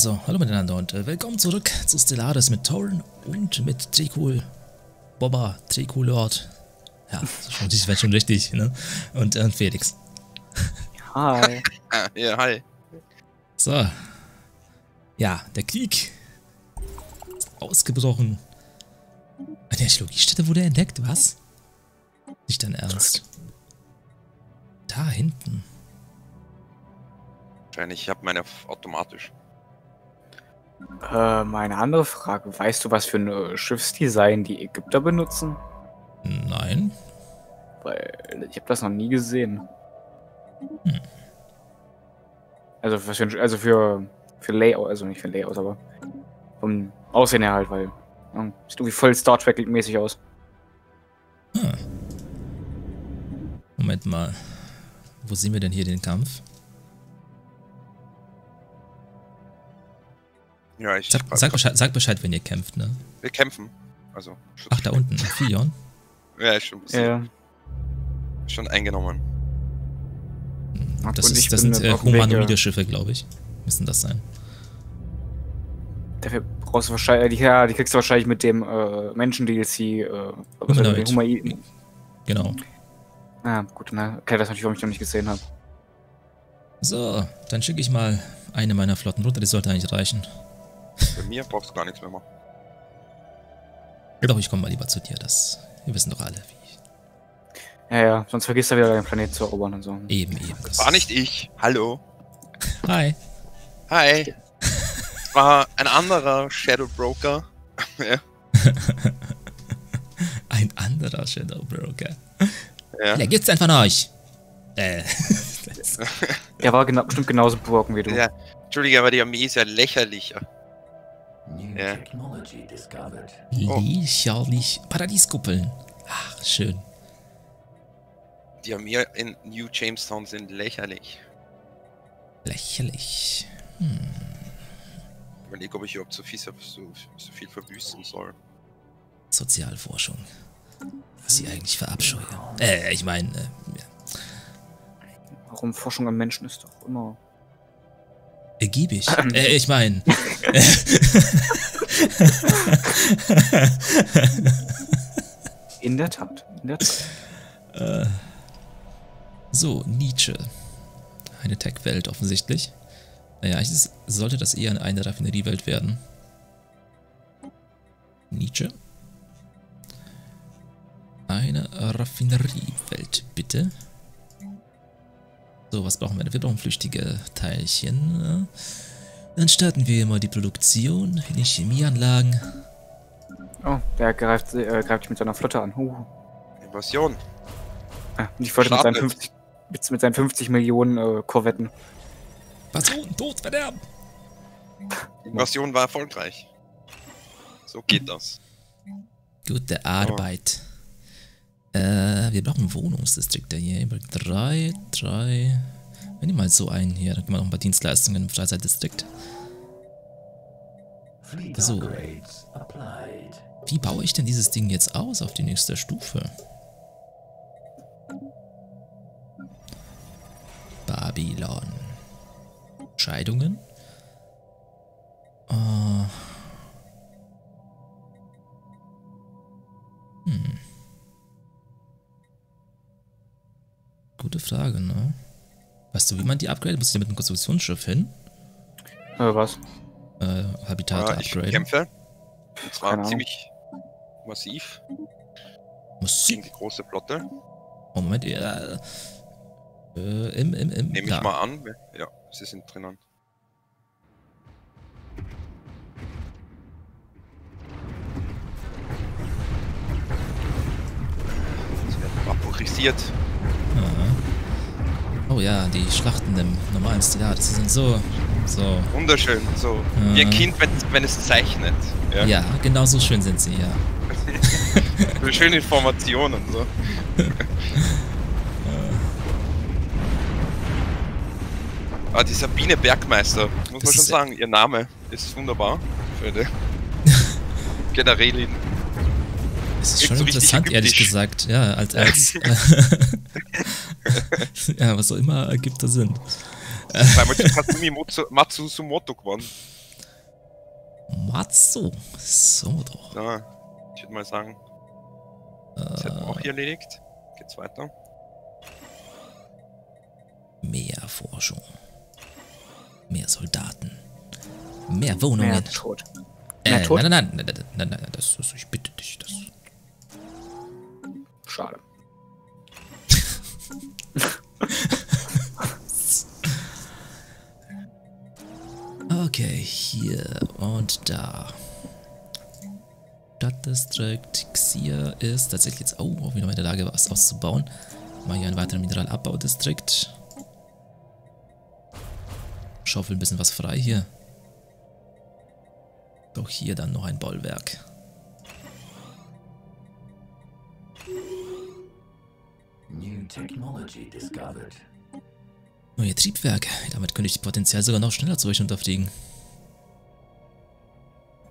So, hallo miteinander und willkommen zurück zu Stellaris mit Toryn und mit Tricool Boba, Tricool Lord. Ja, das wird schon richtig, ne? Und Felix. Hi. Ja, hi. So. Ja, der Krieg ist ausgebrochen. Eine Archäologiestätte wurde entdeckt, was? Nicht dein Ernst. Da hinten. Wahrscheinlich, ich habe meine automatisch. Meine andere Frage. Weißt du, was für ein Schiffsdesign die Ägypter benutzen? Nein. Weil ich habe das noch nie gesehen. Hm. Also für Layout, also nicht für Layout, aber vom Aussehen her halt, weil sieht irgendwie voll Star Trek mäßig aus. Hm. Moment mal. Wo sehen wir denn hier den Kampf? Ja, ich sag Bescheid, wenn ihr kämpft, ne? Wir kämpfen. Also. Ach, da unten, Fion? Ja, ist schon ein bisschen. Ja. Schon eingenommen. Ach, das sind humanoide Schiffe, glaube ich. Müssen das sein. Dafür brauchst du wahrscheinlich. Ja, die kriegst du wahrscheinlich mit dem Menschen-DLC. Humanoid. Genau. Ah, gut, ne? Okay, das habe ich noch nicht gesehen habe. So, dann schicke ich mal eine meiner Flotten runter, die sollte eigentlich reichen. Bei mir brauchst du gar nichts mehr machen. Doch, ich komme mal lieber zu dir, das. Wir wissen doch alle, wie. Ja, ja, sonst vergisst du wieder deinen Planeten zu erobern und so. Eben. Das war nicht ich. Hallo. Hi. Hi. Das war ein anderer Shadow Broker. Ja. Ein anderer Shadow Broker. Ja. Der gibt's einfach nach euch. Der war bestimmt genauso broken wie du. Ja. Entschuldige, aber die Armee ist ja lächerlicher. Ja. Lächerlich. Paradieskuppeln. Ach, schön. Die Armee in New Jamestown sind lächerlich. Lächerlich. Hm. Ich überlege, ob ich überhaupt so viel verbüßen soll. Sozialforschung. Was ich eigentlich verabscheue. Ich meine, ja. Warum Forschung am Menschen ist doch immer... ergiebig. Ich meine. In der Tat. So, Nietzsche. Eine Tech-Welt offensichtlich. Naja, sollte das eher eine Raffineriewelt werden. Nietzsche. Eine Raffineriewelt, bitte. So, was brauchen wir denn? Wir brauchen flüchtige Teilchen. Dann starten wir mal die Produktion in den Chemieanlagen. Oh, der greift dich mit seiner Flotte an. Invasion. Ich wollte mit seinen 50 Millionen Korvetten. Invasion, Tod, Verderben! Invasion war erfolgreich. So geht das. Gute Arbeit. Wir brauchen Wohnungsdistrikte hier. 3. Wir nehmen mal so einen hier. Dann können wir noch ein paar Dienstleistungen im Freizeitdistrikt. So. Wie baue ich denn dieses Ding jetzt aus auf die nächste Stufe? Babylon. Scheidungen. Gute Frage, ne? Weißt du, wie man die upgradet? Muss ich mit einem Konstruktionsschiff hin? Was? Habitat upgraden. Ich kämpfe. Und zwar ziemlich massiv. Gegen die große Flotte. Oh, Moment, nehme ich mal an. Ja, sie sind drinnen. Sie werden vaporisiert. Oh ja, die Schlachten im normalen Stellaris sind so. Wunderschön, so. Wie ein Kind, wenn es zeichnet. Ja, ja, genau so schön sind sie, ja. Schöne Informationen, so. Ah, die Sabine Bergmeister, muss man schon sagen, ihr Name ist wunderbar. Für die Generälin. Das ist schon so interessant, ehrlich gesagt. Ja, als ja, was auch immer Ägypter sind. Zweimal zu Kazumi Matsumoto gewonnen. Matsu. So doch. So, ich würde mal sagen, das hätten wir auch hier erledigt. Geht's weiter. Mehr Forschung. Mehr Soldaten. Mehr Wohnungen. Mehr Tod. Mehr Tod? Nein, ich bitte dich, das... Schade. Okay, hier und da. Stadtdistrikt Xia ist tatsächlich jetzt auch wieder in der Lage, was auszubauen. Mal hier einen weiteren Mineralabbaudistrikt. Schaufel ein bisschen was frei hier. Doch hier dann noch ein Bollwerk. New technology discovered. Neue Triebwerke. Damit könnte ich das Potenzial sogar noch schneller zu euch unterfliegen.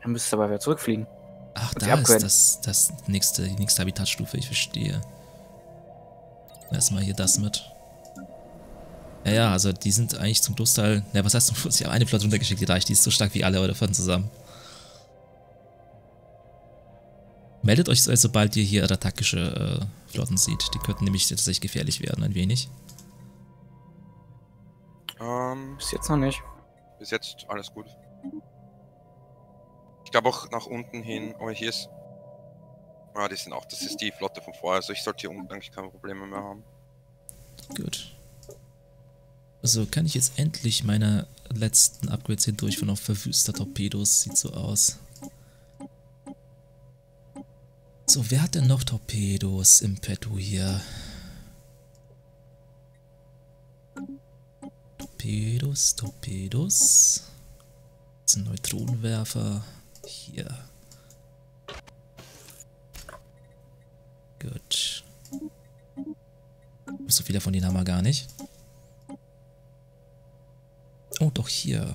Dann müsstest du aber wieder zurückfliegen. Ach, da ist die nächste Habitatstufe. Ich verstehe. Erstmal hier das mit. Ja, also die sind eigentlich zum Großteil... Ja, was heißt zum Schluss? Ich habe eine Flotte runtergeschickt, die reicht. Die ist so stark wie alle eure Flotten zusammen. Meldet euch, sobald ihr hier ratakische Flotten seht. Die könnten nämlich tatsächlich gefährlich werden, ein wenig. Bis jetzt noch nicht. Bis jetzt alles gut. Ich glaube auch nach unten hin, aber hier ist... Ah, die sind auch, das ist die Flotte von vorher, also ich sollte hier unten eigentlich keine Probleme mehr haben. Gut. Also kann ich jetzt endlich meine letzten Upgrades hier durchführen auf verwüster Torpedos, sieht so aus. So, wer hat denn noch Torpedos im Petto hier? Torpedos. Das sind Neutronenwerfer. Hier. Gut. So viele von denen haben wir gar nicht. Oh, doch hier.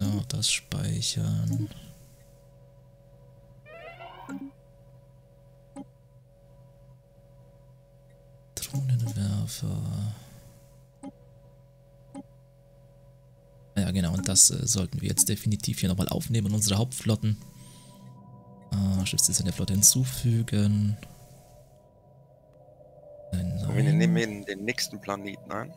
Oh, das Speichern. Ja, genau, und das sollten wir jetzt definitiv hier nochmal aufnehmen in unsere Hauptflotten. Schiffs in der Flotte hinzufügen. Nein. Wir nehmen den nächsten Planeten ein.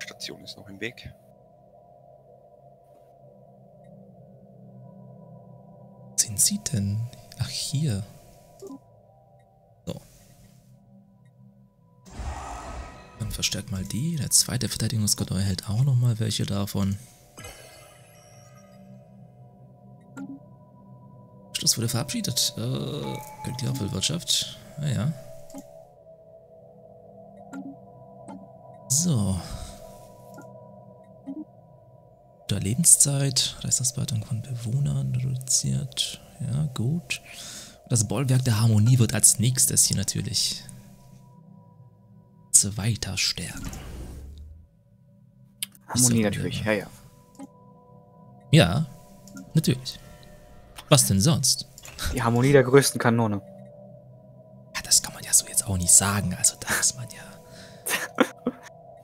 Station ist noch im Weg. Sind sie denn? Ach, hier. So. Dann verstärkt mal die. Der zweite Verteidigungsgott erhält auch nochmal welche davon. Schluss wurde verabschiedet. Könnt ihr auch Weltwirtschaft? Naja. So. Der Lebenszeit, Reichsausbreitung von Bewohnern reduziert. Ja, gut. Das Bollwerk der Harmonie wird als nächstes hier natürlich weiter stärken. Harmonie so, natürlich, ja. Ja, natürlich. Was denn sonst? Die Harmonie der größten Kanone. Ja, das kann man ja so jetzt auch nicht sagen, also da ist man ja...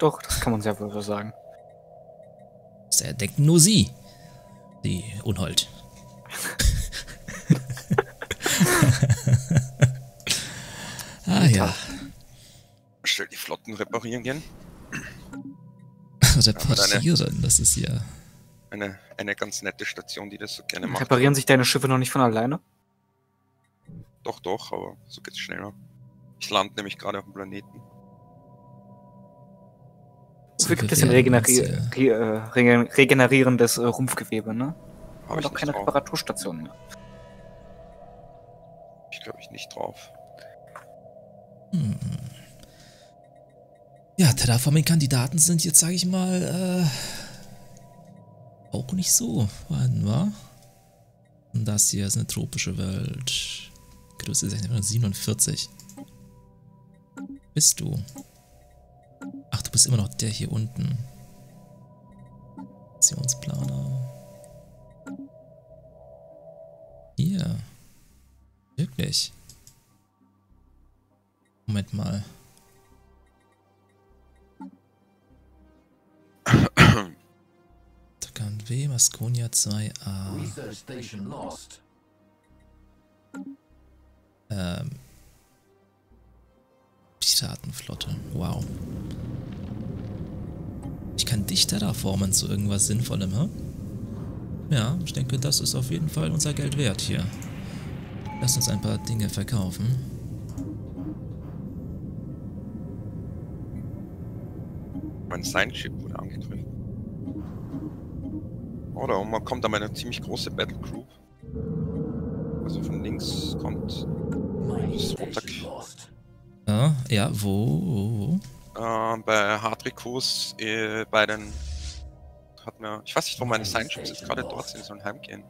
Doch, das kann man sehr wohl so sagen. Das erdenken nur sie, die Unhold. Ah ja. Schnell die Flotten reparieren gehen. Reparieren, das ist ja... Eine ganz nette Station, die das so gerne macht. Reparieren sich deine Schiffe noch nicht von alleine? Doch, doch, aber so geht's schneller. Ich lande nämlich gerade auf dem Planeten. Es gibt ein bisschen regenerierendes Rumpfgewebe, ne? Habe ich auch keine Reparaturstation mehr. Ich glaube, ich nicht drauf. Hm. Ja, Terraforming-Kandidaten sind jetzt, sage ich mal, auch nicht so. Warten wir. Und das hier ist eine tropische Welt. Größe 647. Bist du? Ach, du bist immer noch der hier unten. Stationsplaner. Hier. Wirklich. Moment mal. W, Maskonia 2a. Research Station lost. Piratenflotte. Wow. Ich kann dich terraformen zu irgendwas Sinnvollem, hä? Ja, ich denke, das ist auf jeden Fall unser Geld wert hier. Lass uns ein paar Dinge verkaufen. Mein Sign-Chip wurde angegriffen. Oder man kommt aber eine ziemlich große Battle Group. Also von links kommt das Rotak. Ja, wo? Bei Hardricos, bei den... Ich weiß nicht, wo meine Sign-Ships jetzt gerade dort sind, sollen heimgehen.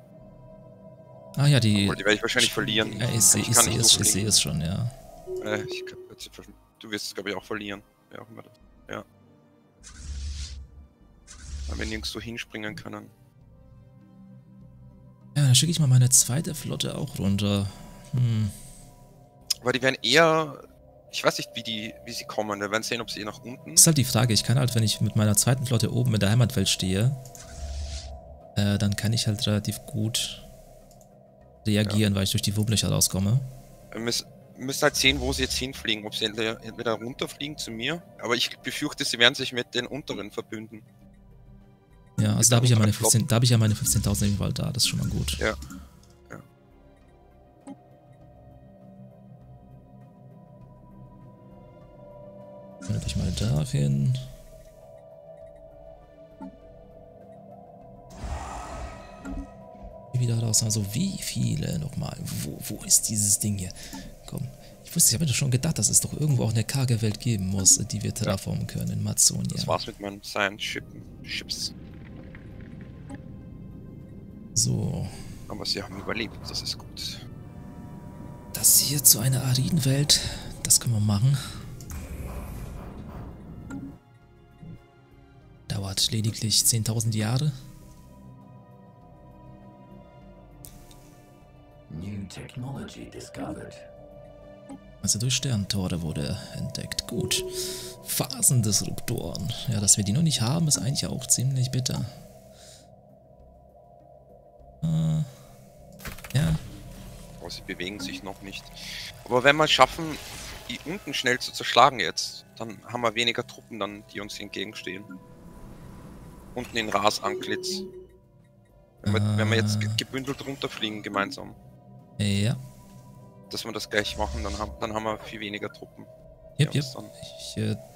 Ah ja, die... Obwohl, die werde ich wahrscheinlich verlieren. Ja, ich sehe es schon, ja. Du wirst es, glaube ich, auch verlieren. Ja, auch immer das. Ja. Weil wir nirgendwo hinspringen können. Ja, dann schicke ich mal meine zweite Flotte auch runter. Hm. Aber die werden eher... Ich weiß nicht, wie sie kommen. Wir werden sehen, ob sie nach unten... Das ist halt die Frage. Ich kann halt, wenn ich mit meiner zweiten Flotte oben in der Heimatwelt stehe, dann kann ich halt relativ gut reagieren, ja, weil ich durch die Wurmlöcher rauskomme. Wir müssen halt sehen, wo sie jetzt hinfliegen. Ob sie entweder runterfliegen zu mir, aber ich befürchte, sie werden sich mit den unteren verbünden. Ja, also da habe ich ja meine 15.000 im Wald da, das ist schon mal gut. Ja. Ja. Dann natürlich mal dahin. Wieder raus, also wie viele nochmal? Wo ist dieses Ding hier? Komm, ich habe ja schon gedacht, dass es doch irgendwo auch eine karge Welt geben muss, die wir terraformen können in Mazzonia. Das war's mit meinen Science-Ships. So. Aber sie haben überlebt, das ist gut. Das hier zu einer Aridenwelt, das können wir machen. Dauert lediglich 10.000 Jahre. New technology discovered. Also durch Sterntore wurde entdeckt. Gut. Phasendisruptoren. Ja, dass wir die noch nicht haben, ist eigentlich auch ziemlich bitter. Ja. Oh, sie bewegen sich noch nicht. Aber wenn wir es schaffen, die unten schnell zu zerschlagen jetzt, dann haben wir weniger Truppen, dann, die uns entgegenstehen. Unten in Ras-Anklitz. Wenn wir jetzt gebündelt runterfliegen gemeinsam. Ja. Dass wir das gleich machen, dann haben wir viel weniger Truppen. Yep, yep.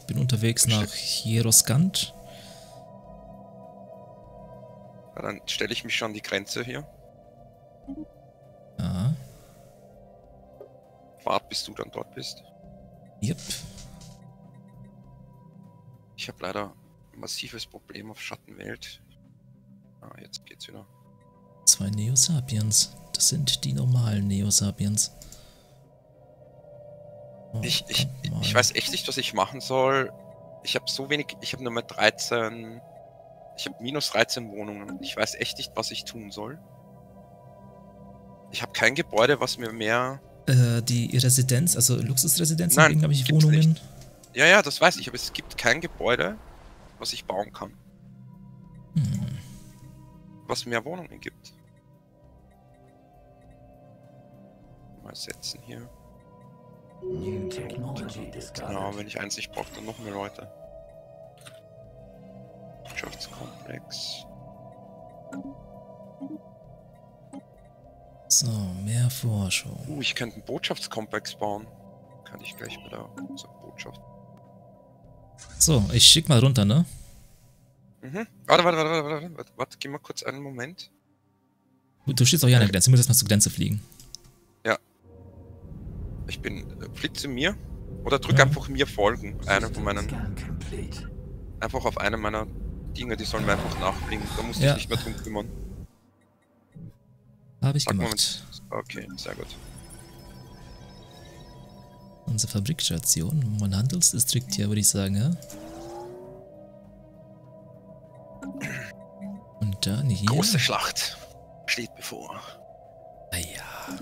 Ich bin unterwegs nach Hieroskant. Ja, dann stelle ich mich schon an die Grenze hier. Aha. Wart, bis du dann dort bist. Yep. Ich habe leider ein massives Problem auf Schattenwelt. Ah, jetzt geht's wieder. 2 Neosapiens. Das sind die normalen Neosapiens. Oh, ich weiß echt nicht, was ich machen soll. Ich habe so wenig. Ich habe nur mal 13. Ich habe minus 13 Wohnungen. Ich weiß echt nicht, was ich tun soll. Ich habe kein Gebäude, was mir mehr... die Residenz, also Luxusresidenz, glaube ich, Wohnungen. Nicht. Ja, ja, das weiß ich, aber es gibt kein Gebäude, was ich bauen kann. Hm. Was mehr Wohnungen gibt. Mal setzen hier. New Technology discovered. Genau, wenn ich eins nicht brauche, dann noch mehr Leute. Wirtschaftskomplex. So, mehr Forschung. Ich könnte einen Botschaftskomplex bauen. Kann ich gleich mit der Botschaft. So, ich schick mal runter, ne? Mhm. Warte, geh mal kurz einen Moment. Du stehst doch hier an der Grenze, du musst erstmal zur Grenze fliegen. Ja. Ich bin... Flieg zu mir. Oder drück einfach mir folgen. Einer von meinen... Einfach auf eine meiner Dinge, die sollen mir einfach nachfliegen. Da musst du dich nicht mehr drum kümmern. Habe ich gemacht. Okay, sehr gut. Unsere Fabrikstation, mein Handelsdistrikt hier, würde ich sagen, ja? Und dann hier... Große Schlacht steht bevor. Naja.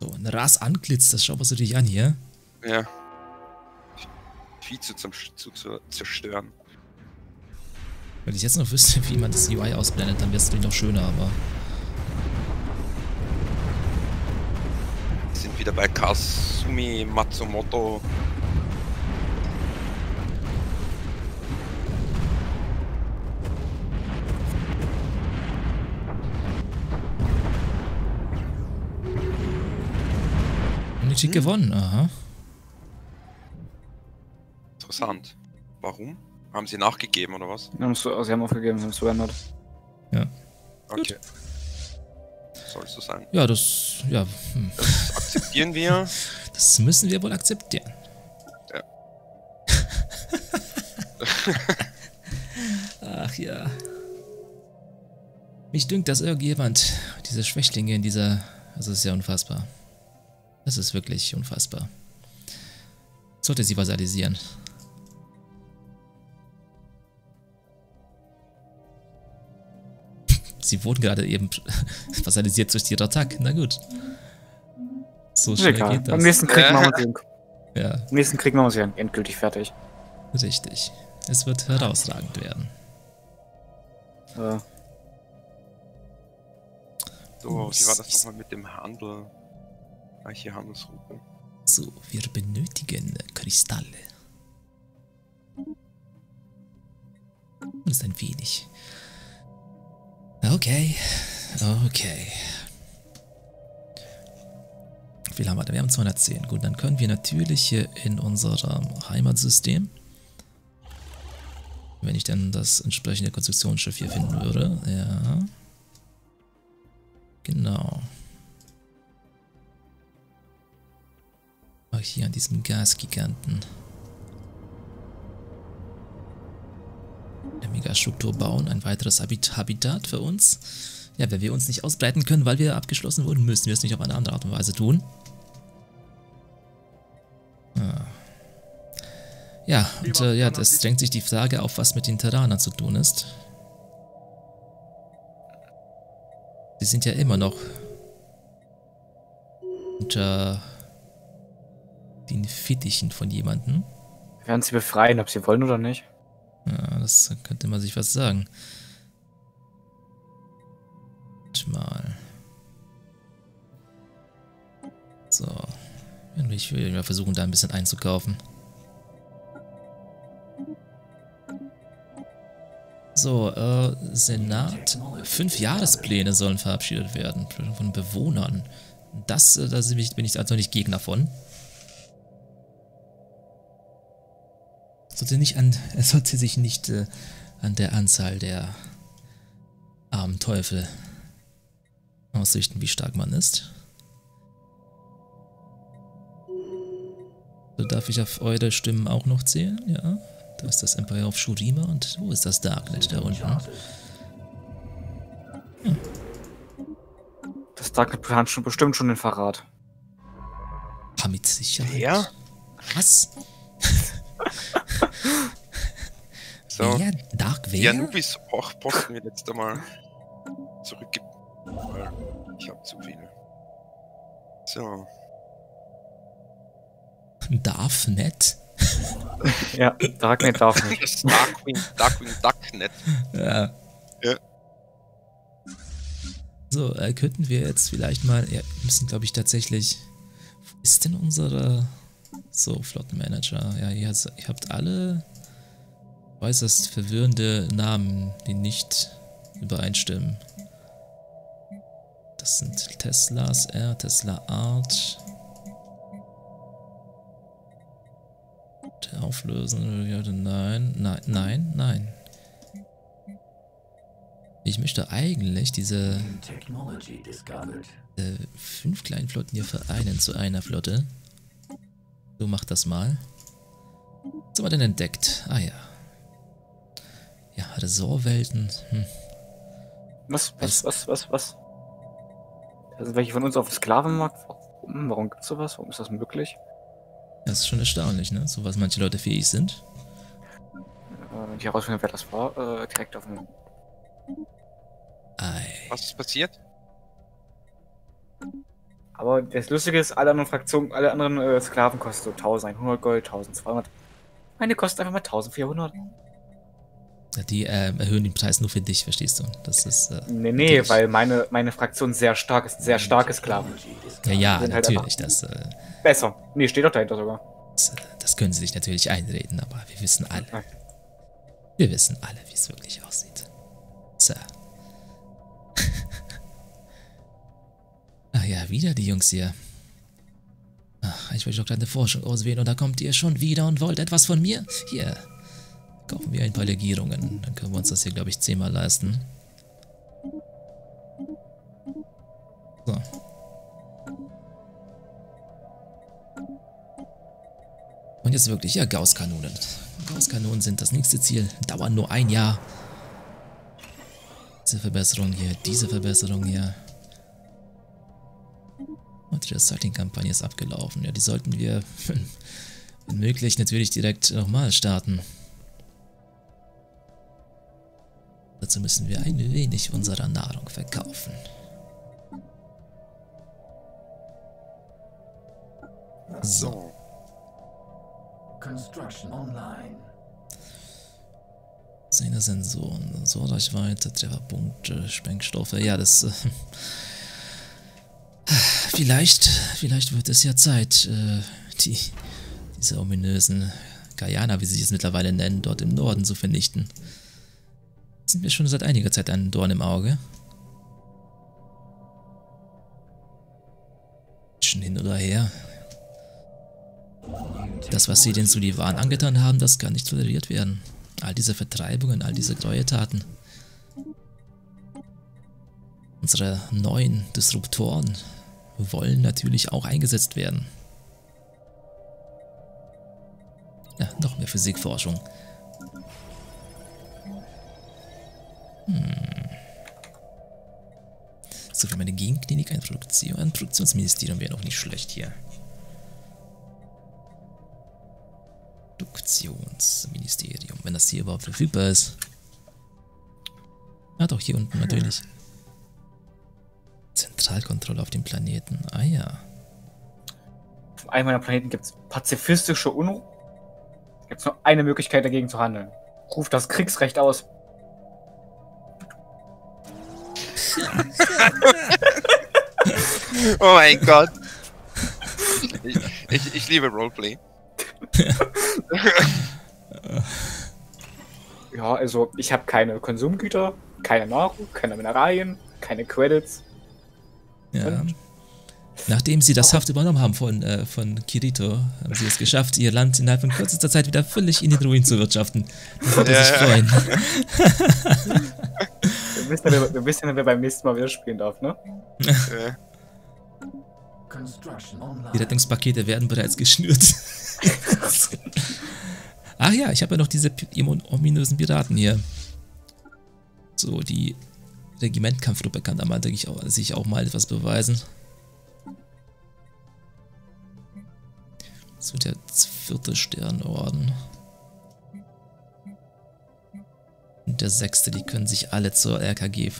So, ein Ras-Anklitz, das schauen wir uns natürlich an hier. Ja. Viel zu zerstören. Wenn ich jetzt noch wüsste, wie man das UI ausblendet, dann wäre es natürlich noch schöner, aber... Wir sind wieder bei Kazumi Matsumoto. Nietzsche gewonnen, aha. Interessant. Warum? Haben sie nachgegeben oder was? Ja, sie haben aufgegeben, sie haben es verändert. Ja. Okay. Sollst du sagen? Ja, das. Ja. Das akzeptieren wir. Das müssen wir wohl akzeptieren. Ja. Ach ja. Mich dünkt, dass irgendjemand diese Schwächlinge in dieser. Das ist ja unfassbar. Das ist wirklich unfassbar. Sollte sie vasalisieren. Sie wurden gerade eben vasalisiert durch die Ratak. Na gut. So schnell geht das. Am nächsten Krieg machen wir sie. Ja. Am nächsten Krieg machen wir sie endgültig fertig. Richtig. Es wird herausragend werden. Ja. So, wie war das nochmal mit dem Handel? Gleiche Handelsroute. So, wir benötigen Kristalle. Das ist ein wenig. Okay, okay. Wie viel haben wir denn? Wir haben 210. Gut, dann können wir natürlich hier in unserem Heimatsystem, wenn ich dann das entsprechende Konstruktionsschiff hier finden würde, ja. Genau. Hier an diesem Gasgiganten. Eine Megastruktur bauen, ein weiteres Habitat für uns. Ja, wenn wir uns nicht ausbreiten können, weil wir abgeschlossen wurden, müssen wir es nicht auf eine andere Art und Weise tun. Ah. Ja, und ja, das drängt sich die Frage auf, was mit den Terranern zu tun ist. Sie sind ja immer noch unter den Fittichen von jemandem. Wir werden sie befreien, ob sie wollen oder nicht. Ja, das könnte man sich was sagen. Warte mal. So. Ich will mal versuchen, da ein bisschen einzukaufen. So, Senat. 5 Jahrespläne sollen verabschiedet werden von Bewohnern. Das, da bin ich also nicht Gegner von. Er sollte sich nicht an der Anzahl der armen Teufel ausrichten, wie stark man ist. So, darf ich auf eure Stimmen auch noch zählen? Ja. Da ist das Empire of Shurima und wo ist das Darknet da unten? Ja. Das Darknet plant schon bestimmt schon den Verrat. Ah, mit Sicherheit. Ja? Was? So, ja, die Anubis-Hochposten wir letztes Mal zurückgeben. Ich habe zu viele. So. Darknet? Ja, Darknet darf nicht. Das Darknet. Ja. Ja. So, könnten wir jetzt vielleicht mal. Ja, müssen, glaube ich, tatsächlich. Wo ist denn unsere. So, Flottenmanager. Ja, ihr habt alle äußerst verwirrende Namen, die nicht übereinstimmen. Das sind Teslas, Tesla Art. Auflösen, nein. Ich möchte eigentlich diese 5 kleinen Flotten hier vereinen zu einer Flotte. So, mach das mal. Was haben wir denn entdeckt? Ah ja. Ja, Ressortwelten. Hm. Was? Also welche von uns auf dem Sklavenmarkt? Warum gibt's sowas? Warum ist das möglich? Das ist schon erstaunlich, ne? So was manche Leute fähig sind. Die Herausfindung, wer das war, direkt auf dem... Was ist passiert? Aber das Lustige ist, alle anderen Fraktionen, alle anderen Sklaven kosten so 1100 Gold, 1200. Meine kosten einfach mal 1400. Die erhöhen den Preis nur für dich, verstehst du? Das ist, nee, weil meine Fraktion sehr stark ist, sehr starke Sklaven. Ja, ja, sind natürlich. Halt das, besser. Nee, steht doch dahinter sogar. Das können sie sich natürlich einreden, aber wir wissen alle. Ja. Wir wissen alle, wie es wirklich aussieht. So. Ach ja, wieder die Jungs hier. Ach, ich will doch gerade eine Forschung auswählen und da kommt ihr schon wieder und wollt etwas von mir? Hier. Kaufen wir ein paar Legierungen. Dann können wir uns das hier, glaube ich, 10-mal leisten. So. Und jetzt wirklich, ja, Gaußkanonen. Gaußkanonen sind das nächste Ziel. Dauern nur ein Jahr. Diese Verbesserung hier, diese Verbesserung hier. Und die Recycling-Kampagne ist abgelaufen. Ja, die sollten wir, wenn möglich, natürlich direkt nochmal starten. Dazu müssen wir ein wenig unserer Nahrung verkaufen. So. Construction online. 10er Sensoren, Sensorreichweite, Trefferpunkte, Sprengstoffe. Ja, das. Vielleicht wird es ja Zeit, diese ominösen Gaianer, wie sie es mittlerweile nennen, dort im Norden zu vernichten. Sind wir schon seit einiger Zeit ein Dorn im Auge. Schon hin oder her. Das, was sie den Sullivan angetan haben, das kann nicht toleriert werden. All diese Vertreibungen, all diese Gräueltaten. Unsere neuen Disruptoren wollen natürlich auch eingesetzt werden. Ja, noch mehr Physikforschung. So für meine Genklinik, ein Produktionsministerium wäre noch nicht schlecht hier. Produktionsministerium, wenn das hier überhaupt verfügbar ist. Ah doch, hier unten natürlich. Zentralkontrolle auf dem Planeten, ah ja. Auf einem meiner Planeten gibt es pazifistische Unruhe. Es gibt nur eine Möglichkeit dagegen zu handeln. Ruf das Kriegsrecht aus. Oh mein Gott. Ich liebe Roleplay. Ja, also ich habe keine Konsumgüter, keine Nahrung, keine Mineralien, keine Credits. Ja. Und nachdem sie das Haft übernommen haben von Kirito, haben sie es geschafft, ihr Land innerhalb von kürzester Zeit wieder völlig in den Ruin zu wirtschaften. Das würde sich freuen. Wir wissen ja, wer beim nächsten Mal wieder spielen darf, ne? Ja. Die Rettungspakete werden bereits geschnürt. Ach ja, ich habe ja noch diese ominösen Piraten hier. So, die Regimentkampftruppe kann da mal, denke ich, sich auch mal etwas beweisen. So, der 4. Sternorden. Und der 6. Die können sich alle zur RKG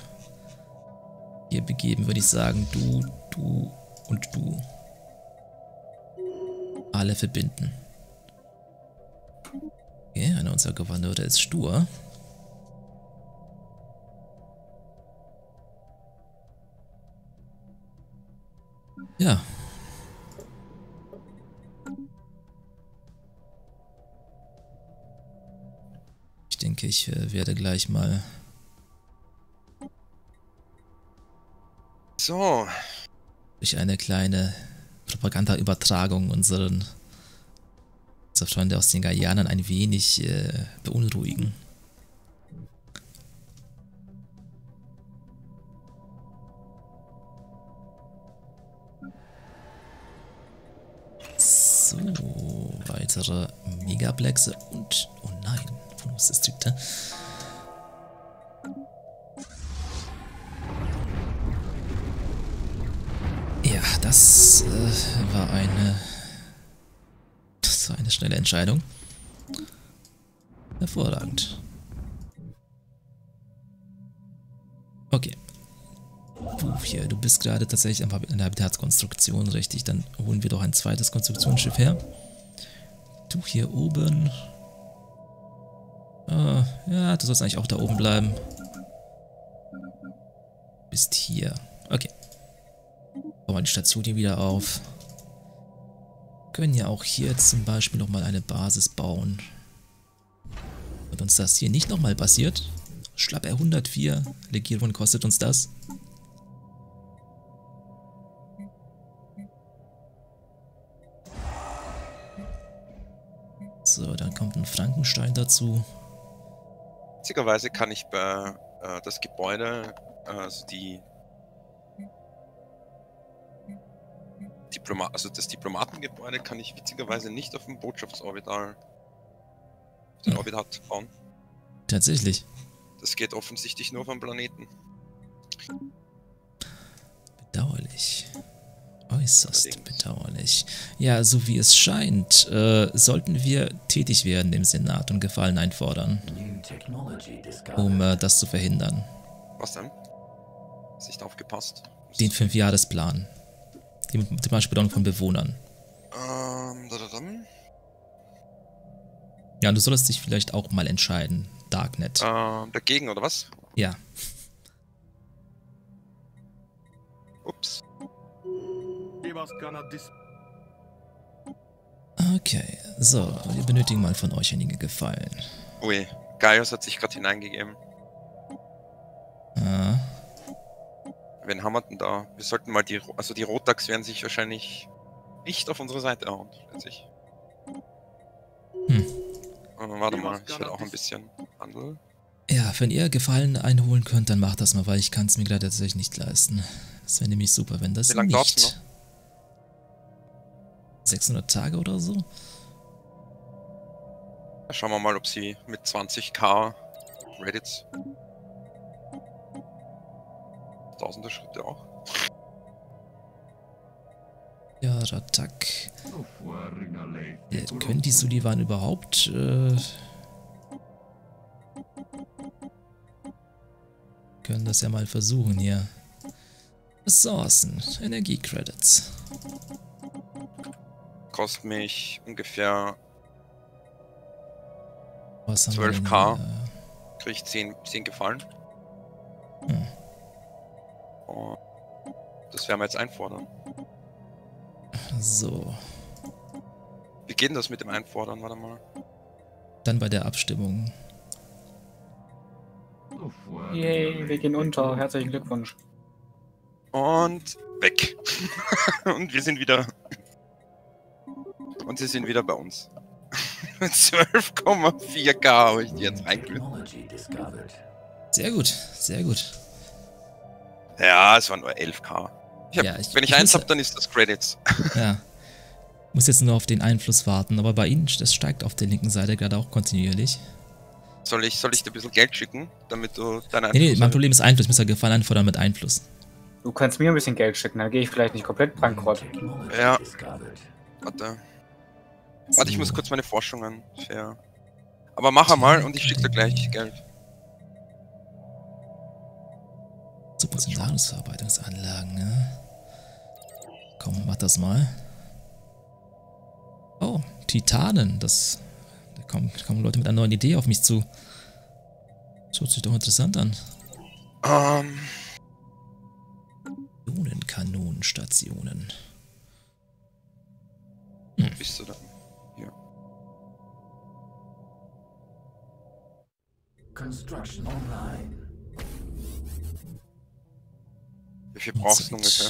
hier begeben, würde ich sagen. Du, du und du. Alle verbinden. Okay, einer unserer Gouverneure ist stur. Ja. Ich denke, ich werde gleich mal... So. Durch eine kleine Propaganda-Übertragung unsere Freunde aus den Gaianern ein wenig beunruhigen. So, weitere Megaplexe und... Oh nein. Distrikte. Ja, das war eine schnelle Entscheidung. Hervorragend. Okay. Puh, hier, du bist gerade tatsächlich in der Habitatskonstruktion, richtig. Dann holen wir doch ein zweites Konstruktionsschiff her. Du hier oben. Ah, ja, du sollst eigentlich auch da oben bleiben. Bist hier. Okay. Bauen wir die Station hier wieder auf. Können ja auch hier jetzt zum Beispiel nochmal eine Basis bauen. Wird uns das hier nicht nochmal passiert? Schlappe 104 Legierung kostet uns das. So, dann kommt ein Frankenstein dazu. Witzigerweise kann ich bei das Gebäude, also das Diplomatengebäude kann ich witzigerweise nicht auf dem Botschaftsorbital, auf den Orbitat bauen. Tatsächlich. Das geht offensichtlich nur auf dem Planeten. Bedauerlich. Äußerst bedauerlich. Ja, so wie es scheint, sollten wir tätig werden im Senat und Gefallen einfordern, um das zu verhindern. Was denn? Hast nicht aufgepasst? Den 5-Jahresplan. Die Beispielung von Bewohnern. Ja, und du solltest dich vielleicht auch mal entscheiden. Darknet. Dagegen, oder was? Ja. Ups. Okay, so, wir benötigen mal von euch einige Gefallen. Ui, Gaius hat sich gerade hineingegeben. Ah. Wen haben wir denn da? Wir sollten mal die... Also die Rotax werden sich wahrscheinlich nicht auf unsere Seite hauen, letztlich. Hm. Warte mal, ich will auch ein bisschen handeln. Ja, wenn ihr Gefallen einholen könnt, dann macht das mal, weil ich kann es mir gerade tatsächlich nicht leisten. Das wäre nämlich super, wenn das nicht... Wie lange dauert es noch? 600 Tage oder so? Ja, schauen wir mal, ob sie mit 20.000 Reddits... Tausende Schritte auch. Ja, Ratak. Können die Sullivan überhaupt... können das ja mal versuchen hier. Ressourcen, Energie-Credits. Kostet mich ungefähr 12.000. Krieg ich 10 Gefallen. Hm. Oh, das werden wir jetzt einfordern. So. Wie geht denn das mit dem Einfordern? Warte mal. Dann bei der Abstimmung. Yay, wir gehen unter. Herzlichen Glückwunsch. Und weg. Und wir sind wieder... Und sie sind wieder bei uns. 12.4K habe ich die jetzt reingelegt. Sehr gut, sehr gut. Ja, es waren nur 11.000. Wenn ich eins habe, dann ist das Credits. Ja. Muss jetzt nur auf den Einfluss warten, aber bei Ihnen, das steigt auf der linken Seite gerade auch kontinuierlich. Soll ich dir ein bisschen Geld schicken, damit du deinen Einfluss... Nee, mein Problem ist Einfluss. Ich muss ja Gefallen einfordern mit Einfluss. Du kannst mir ein bisschen Geld schicken, dann gehe ich vielleicht nicht komplett bankrott. Ja. Warte, ich muss kurz meine Forschungen fair. Aber mach einmal und ich schicke dir gleich Geld. Super, sind Nahrungsverarbeitungsanlagen, ne? Komm, mach das mal. Oh, Titanen, das... Da kommen Leute mit einer neuen Idee auf mich zu. Schaut sich doch interessant an. Kanonenstationen. Bist du da? Ja. Construction online. Wie viel brauchst du ungefähr?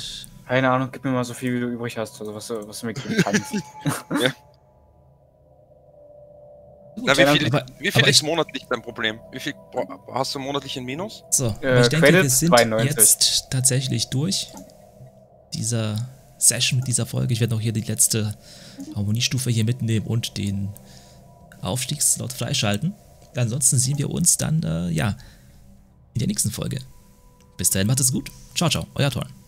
Keine Ahnung, gib mir mal so viel, wie du übrig hast, also was du mir geben kannst. Ja. Gut, na, wie viel ist monatlich dein Problem? Wie viel hast du monatlich in Minus? So, ich denke, wir sind 92. Jetzt tatsächlich durch dieser Session mit dieser Folge. Ich werde noch hier die letzte Harmoniestufe hier mitnehmen und den Aufstiegslot freischalten. Ansonsten sehen wir uns dann, ja, in der nächsten Folge. Bis dahin, macht es gut. Ciao, ciao, euer Toryn.